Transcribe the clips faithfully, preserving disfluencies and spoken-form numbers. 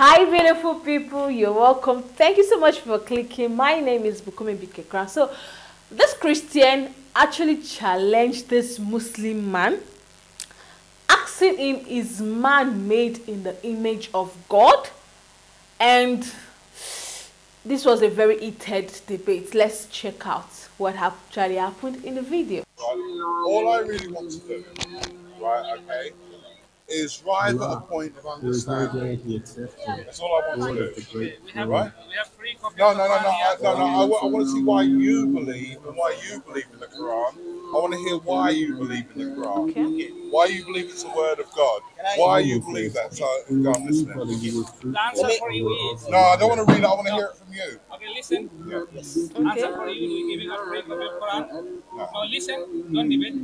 Hi beautiful people, you're welcome. Thank you so much for clicking. My name is Bukunmi Crown. So this Christian actually challenged this Muslim man, asking him, is man made in the image of God? And this was a very heated debate. Let's check out what actually happened in the video. All I really want to do, right, okay, is right at the point of understanding. That's all I want to do, right? No, no, no, no, I, no, no. I, I want to see why you believe and why you believe in the Quran. I want to hear why you believe in the Quran. Okay. Why you believe it's the word of God. Why you believe that. So I'm listening. The answer for you is... No, I don't want to read it. I want to hear it from you. Okay, listen. Yeah. Yes. Okay. Answer for you is giving a free copy of Quran. No, listen. Don't debate.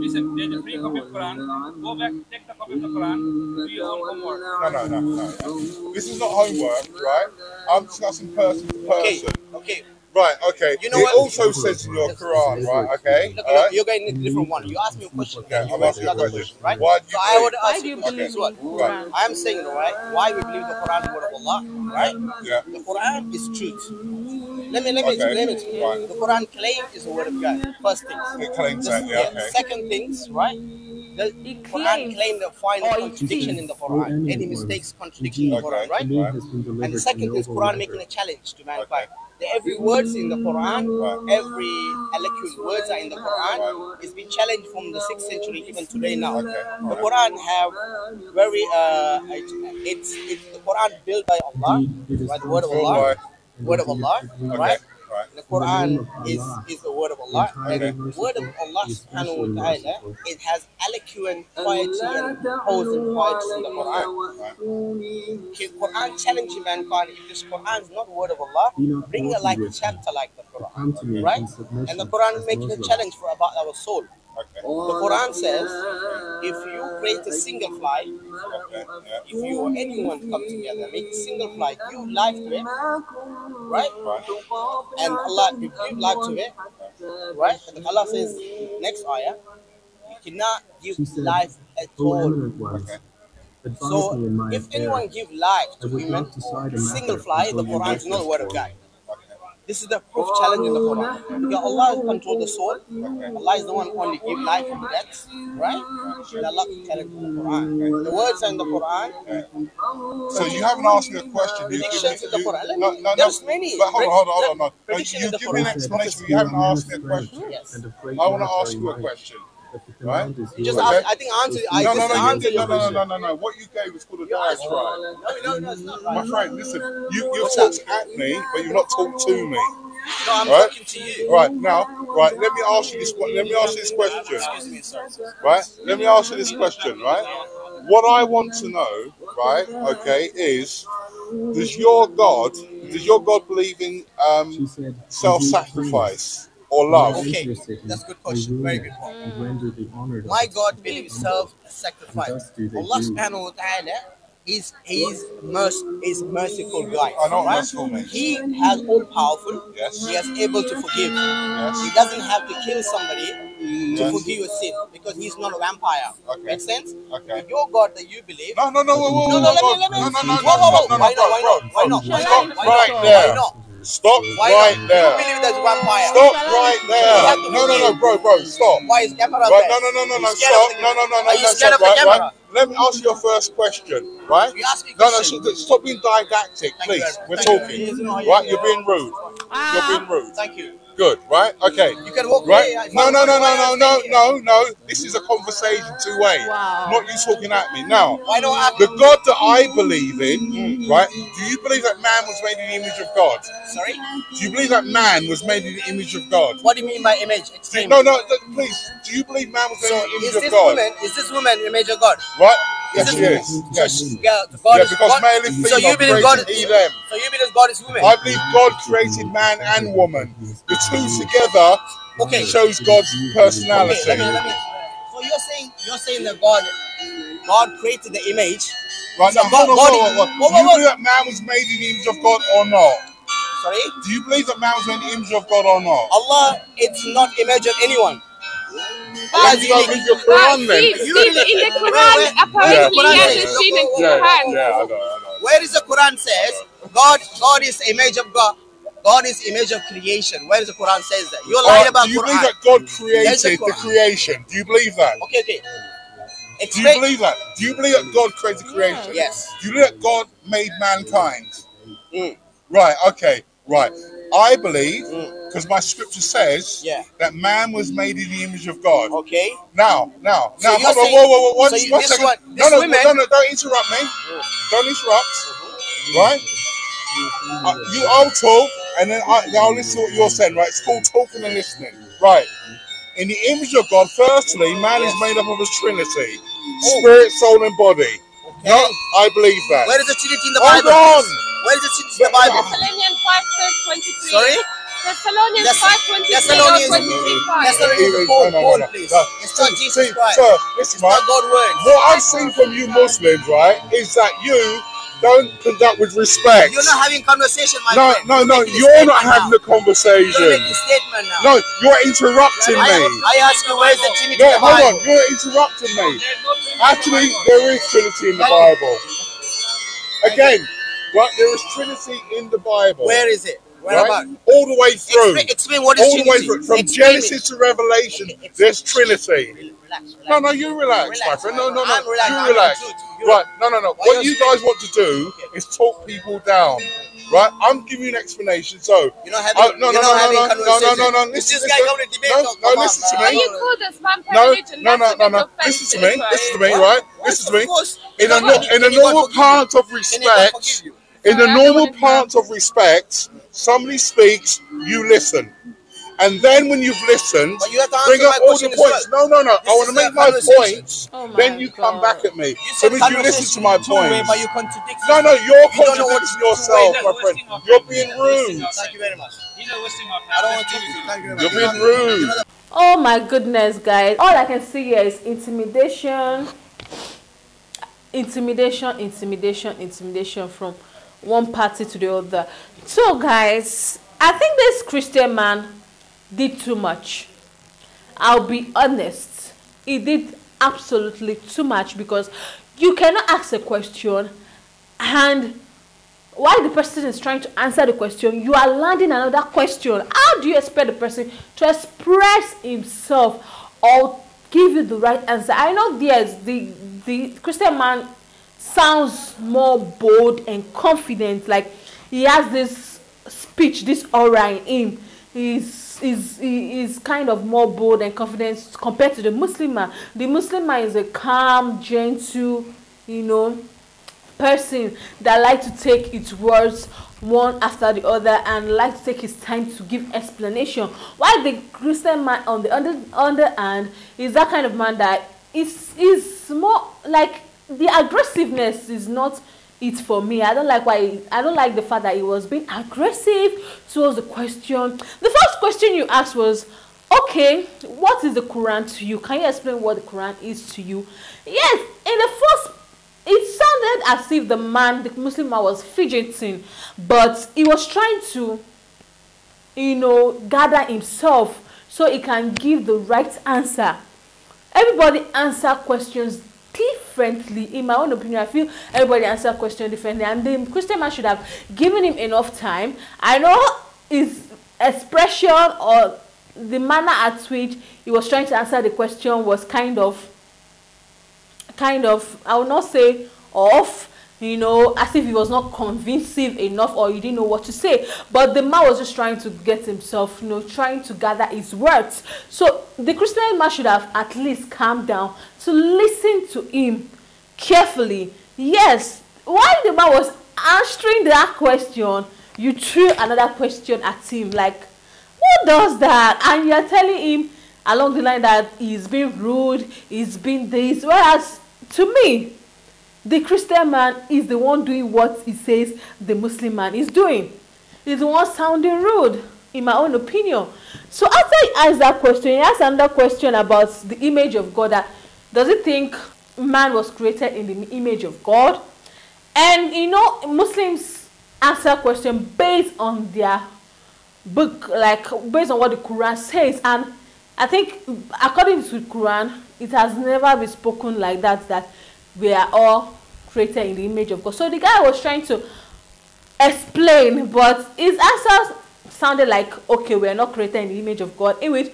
Listen, there's a free copy of Quran. Go back, take the copy of the Quran. Do your own homework. No, no, no, no, no. This is not homework, right? I'm discussing person to person. Okay, okay. Right, okay. You know it what? Also says in your Quran, right? Okay. Look, look, right? You're going to need a different one. You asked me a question. Okay, I'm asking another question, right? Why do you so believe? I would ask you okay. This one. Right. I'm saying, right? Why we believe the Quran is the word of Allah, right? Yeah. The Quran is truth. Let me let me okay. explain it. Right. The Quran claims is the word of God. First thing. It claims that. Yeah. Okay. Second things, right? The Quran claims the final oh, contradiction in the Quran. Any mistakes, contradiction okay. in the Quran, right? right? And the second is Quran making a challenge to mankind. Okay. Every words in the Quran, right. every eloquent words are in the Quran. Right. It's been challenged from the sixth century even today now. Okay. The Quran have very uh, it's it's the Quran built by Allah, by the word of Allah, word of Allah, right? Right. The Quran is, is the word of Allah, and okay. the word of Allah subhanahu wa ta'ala, it has eloquent piety and pose and piety in the Quran. Right. Okay, Quran challenging mankind, if this Quran is not the word of Allah, bring a like a chapter like the Quran, right? And the Quran is making a challenge for about our soul. Okay. The Quran says, if you create a single fly, okay. yeah. if you or anyone come together, make a single fly, give life to it, right? right. And Allah, you give life to it, okay. right? And Allah says, next ayah, you cannot give life at all. Okay. So, if anyone gives life to women, single fly, the Quran is not the word of God. This is the proof challenge in the Quran. Yeah, Allah controls the soul. Okay. Allah is the one who only gives life and death, right? And Allah is challenging the Quran. Okay. The words are in the Quran. Okay. So you haven't asked me a question. Predictions in the Quran. No, no, There's no, many. But hold on, hold on, hold on. No, you give me an explanation. You haven't asked me a question. Yes. I want to ask you a question. Right? You just okay. asked, I think answer. I no, no, no, answer no, no, no, no, no, no. What you gave was called a diatribe. No, no, no, it's not right. My friend, listen. You you've talked at me, but you've not talked to me. No, I'm right? talking to you. Right now, right. Let me ask you this. Let me ask you this question. Excuse me, sir. Right. Let me ask you this question. Right. What I want to know, right? Okay, is does your God, does your God believe in um, self-sacrifice? Or love. Okay, that's a good question. Very good point. My God believes self-sacrifice. Allah subhanahu wa ta'ala is his mercy, is merciful God. Right? He has all powerful. Yes. He is able to forgive. Yes. He doesn't have to kill somebody to yes. forgive your sin because he's not a vampire. Okay. Make sense? Okay. If your God that you believe. No, no, no, whoa, whoa, no, no, whoa, let me, let me. No, no, no, whoa, whoa, whoa. Why not? Why not? Why not? Right there. Why not? Stop Why right not? there. You believe there's vampire. Stop right there. No, no, no, bro, bro, stop. Why is camera right? No, no, no, no, no, stop. No, no, no, no, no, stop. Right, right. Let me ask you your first question, right? You asked me a question. No, no, stop being didactic, please. We're talking, right? You're being rude. You're being rude. Thank you. Good, right? Okay. You can walk right. Away, no, no, no, no, no, no, no, no. This is a conversation two way. Wow. Not you talking at me now. Why not? The God that I believe in, right? Do you believe that man was made in the image of God? Sorry. Do you believe that man was made in the image of God? What do you mean by image? Explain. No, no, look, please. Do you believe man was made so in the image of God? Woman, is this woman image of God? Right. Yes, she is. Yes. Yeah, yeah, because God, male and female so you created God is, them. So you believe God is woman? I believe God created man and woman. The two together okay. shows God's personality. Okay, let me, let me. So you're saying you're saying that God God created the image. Right so now, God, hold on, God, hold on. Do you believe that man was made in the image of God or not? Sorry? Do you believe that man was made in the image of God or not? Allah, it's not image of anyone. But you don't read your Quran then. In the Quran, apparently, he hasn't seen the Quran. Where is the Quran says God God is image of God? God is image of creation. Where is the Quran says that? You're lying about Quran. Do you believe that God created the creation? Do you believe that? Okay, okay. Do you believe that? Do you believe that God created creation? Yes. Do you believe that God made mankind? Mm. Right, okay, right. I believe, because mm. my scripture says yeah. that man was made in the image of God. Okay. Now, now, so now, hold on, whoa, whoa, whoa, one, so you, one second. One, no, no, women... no, no, don't interrupt me. Mm. Don't interrupt, mm-hmm. right? Mm-hmm. Uh, you, I'll talk, and then, I, then I'll listen to what you're saying, right? It's called talking and listening, right? In the image of God, firstly, man yes. is made up of a trinity, oh. spirit, soul, and body. Okay. No, I believe that. Where is the trinity in the Bible? Hold on. Where is the trinity in the Bible? Thessalonians five, verse twenty-three. Sorry? Thessalonians five, twenty-three, twenty-three, five. Paul, Paul, please. It's not Jesus Christ. It's not God's word. What I've seen from you Muslims, right, is that you don't conduct with respect. You're not having conversation, my no, friend. No, no, no. You're not having now. the conversation. You're making a statement now. No, you're interrupting no, me. I, I ask you, where's the Trinity no, in the Bible? No, hold on. You're interrupting me. No, no Actually, the there is Trinity in the Bible. Again, right? There is Trinity in the Bible. Where is it? Where right? about? All the way through. Explain, explain what is All Trinity. All the way through. From explain Genesis me. to Revelation, okay, there's Trinity. Relax, relax. No, no, you relax, relax my friend. No, no, no, I'm you relax. relax. Right, no, no, no. What you guys want to do is talk people down, right? I'm giving you an explanation. So, you know, no, no, no, no, no, no, no, no. Listen to me. No, no, listen to me. No, no, no, no. Listen to me. Listen to me, right? Listen to me. In a in a normal part of respect, in the normal part of respect, somebody speaks, you listen. And then when you've listened, you have to bring up all the points. Well. No, no, no. This I want to make my points. Oh my then you God. come back at me. You so if you listen to my points. Way, but you contradict no, no, you're you contradicting yourself, my friend. You're being rude. Thank you very much. You know, wasting my I don't want to Thank you very much. You're being rude. Oh my goodness, guys. All I can see here is intimidation, intimidation, intimidation, intimidation from one party to the other. So, guys, I think this Christian man did too much. I'll be honest, he did absolutely too much, because you cannot ask a question and while the person is trying to answer the question, you are landing another question. How do you expect the person to express himself or give you the right answer? I know there's the the Christian man sounds more bold and confident, like he has this speech, this aura in him. He's Is, is kind of more bold and confident compared to the Muslim man. The Muslim man is a calm, gentle, you know, person that like to take its words one after the other and like to take his time to give explanation. While the Christian man on the under, under hand is that kind of man that is, is more like the aggressiveness is not it for me. I don't like why I don't like the fact that he was being aggressive towards the question. The first question you asked was, okay, what is the Quran to you? Can you explain what the Quran is to you? Yes, in the first it sounded as if the man, the Muslim man, was fidgeting, but he was trying to, you know, gather himself so he can give the right answer. Everybody answer questions differently. In my own opinion, I feel everybody answer question differently, and the Christian man should have given him enough time. I know his expression or the manner at which he was trying to answer the question was kind of, kind of, I will not say off, you know, as if he was not convincing enough or he didn't know what to say. But the man was just trying to get himself, you know, trying to gather his words. So the Christian man should have at least calmed down to listen to him carefully. Yes, while the man was answering that question, you threw another question at him, like, who does that? And you're telling him along the line that he's being rude, he's being this. Whereas to me, the Christian man is the one doing what he says the Muslim man is doing. He's the one sounding rude, in my own opinion. So after he asked that question, he asked another question about the image of God. That, does he think man was created in the image of God? And you know, Muslims answer questions based on their book, like based on what the Quran says. And I think according to the Quran, it has never been spoken like that, that we are all created in the image of God. So the guy was trying to explain, but his answers sounded like, okay, we are not created in the image of God, in which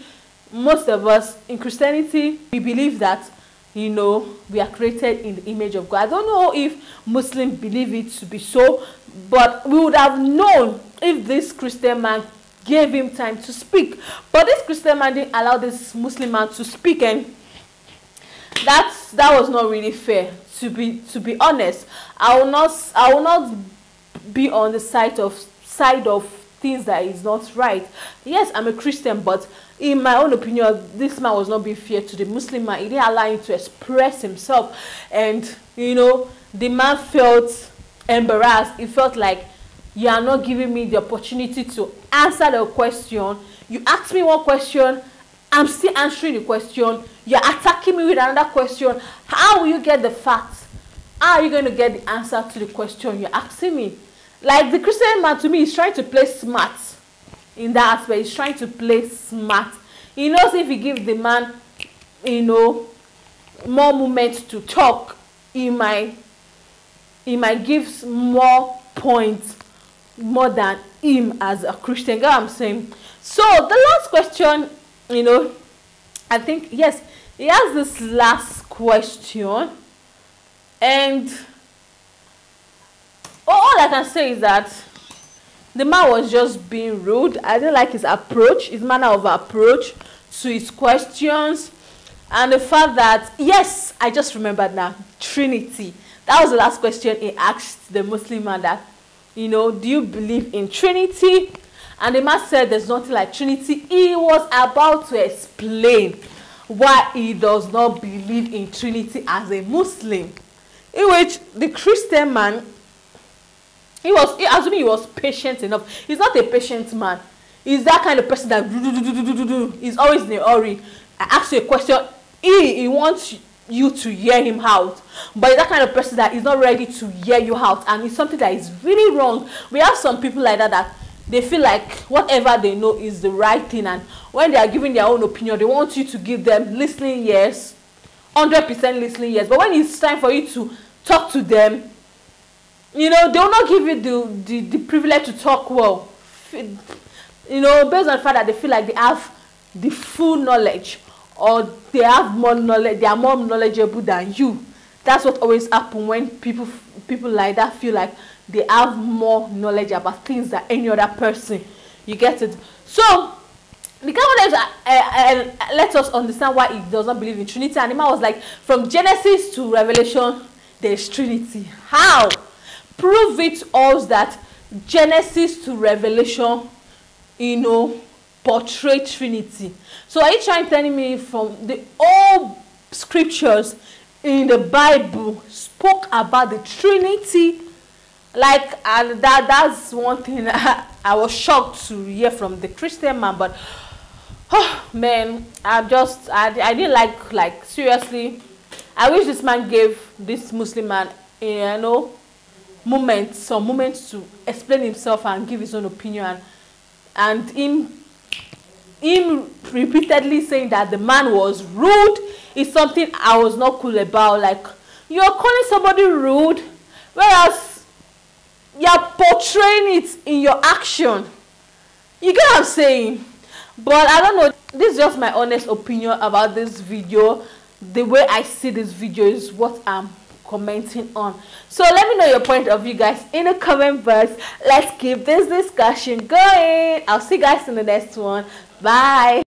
most of us in Christianity, we believe that, you know, we are created in the image of God. I don't know if Muslims believe it to be so, but we would have known if this Christian man gave him time to speak. But this Christian man didn't allow this Muslim man to speak, and that's, that was not really fair, to be to be honest. I will not I will not be on the side of side of things that is not right. Yes, I'm a Christian, but in my own opinion, this man was not being fair to the Muslim man. He didn't allow him to express himself, and you know, the man felt embarrassed. He felt like, you are not giving me the opportunity to answer the question. You asked me one question, I'm still answering the question. You're attacking me with another question. How will you get the facts? How are you going to get the answer to the question you're asking me? Like, the Christian man, to me, is trying to play smart in that aspect. He's trying to play smart. He knows if he gives the man, you know, more moments to talk, he might, he might give more points, more than him as a Christian guy, I'm saying. So the last question, you know, I think, yes, he has this last question, and all I can say is that the man was just being rude. I didn't like his approach, his manner of approach to his questions, and the fact that, yes, I just remembered now, Trinity. That was the last question he asked the Muslim man, that, you know, do you believe in Trinity? And the man said there's nothing like Trinity. He was about to explain why he does not believe in Trinity as a Muslim, in which the Christian man, he was, he, assuming he was patient enough. He's not a patient man. He's that kind of person that do, do, do, do, do, do. He's always in a hurry. I ask you a question, he, he wants you to hear him out, but it's that kind of person that is not ready to hear you out, and it's something that is really wrong. We have some people like that, that they feel like whatever they know is the right thing, and when they are giving their own opinion, they want you to give them listening ears, one hundred percent listening ears. But when it's time for you to talk to them, you know, they will not give you the, the, the privilege to talk well, you know, based on the fact that they feel like they have the full knowledge, or they have more knowledge, they are more knowledgeable than you. That's what always happens when people people like that feel like they have more knowledge about things than any other person. You get it? So the government uh, uh, uh, let us understand why he does not believe in Trinity. And the man was like, from Genesis to Revelation, there is Trinity. How? Prove it to us that Genesis to Revelation, you know, portray Trinity. So are you trying to tell me from the old scriptures in the Bible spoke about the Trinity? Like, and that that's one thing I, I was shocked to hear from the Christian man. But oh man, I'm just I, I didn't like like seriously. I wish this man gave this Muslim man, you know, moments, some moments to explain himself and give his own opinion, and him him repeatedly saying that the man was rude is something I was not cool about. Like, you're calling somebody rude, whereas you're portraying it in your action. You get what I'm saying? But I don't know, this is just my honest opinion about this video. The way I see this video is what I'm commenting on. So let me know your point of view, guys, in the comment box. Let's keep this discussion going. I'll see you guys in the next one. Bye.